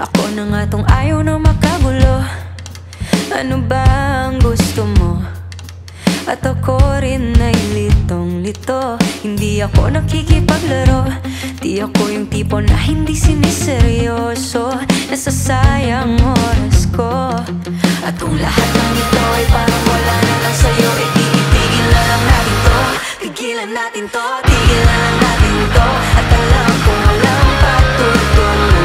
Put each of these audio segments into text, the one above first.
Ako na nga tong ayaw na makagulo. Ano ba ang gusto mo? At ako rin ay litong-lito. Hindi ako nakikipaglaro. Di ako yung tipo na hindi siniseryoso. Nasasayang oras ko. At kung lahat ng ito ay parang wala na lang sa'yo, eh tigilan na lang natin to. Tigilan natin to, tigilan na natin to. At alam kong walang patutunguhan.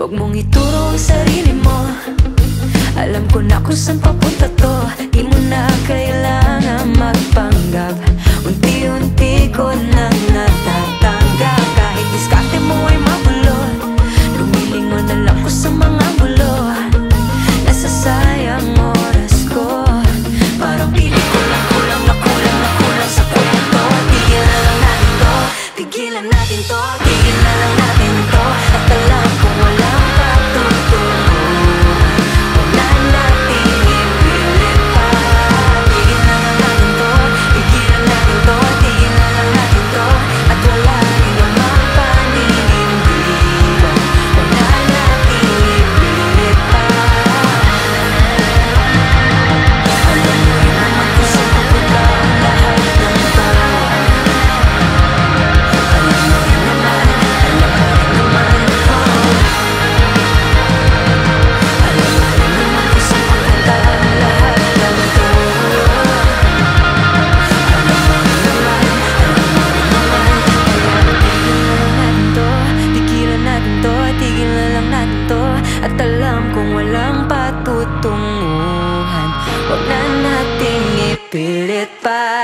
Huwag mong ituro ang sarili mo. Alam ko na kung saan papunta to. Di mo na kailangan magpanggap. Unti-unti ko nang natatanggap. Kahit diskarte mo ay magulo. Lumilingon na lang ko sa mga gulo. Nasasayang oras ko. Parang pili ko lang kulang na kulang na kulang sa kulang to. Tigilan na lang natin to. Tigilan natin to. Tigilan na lang natin to. At alam ko wala. At alam kong walang patutunguhan. Huwag na nating ipilit pa.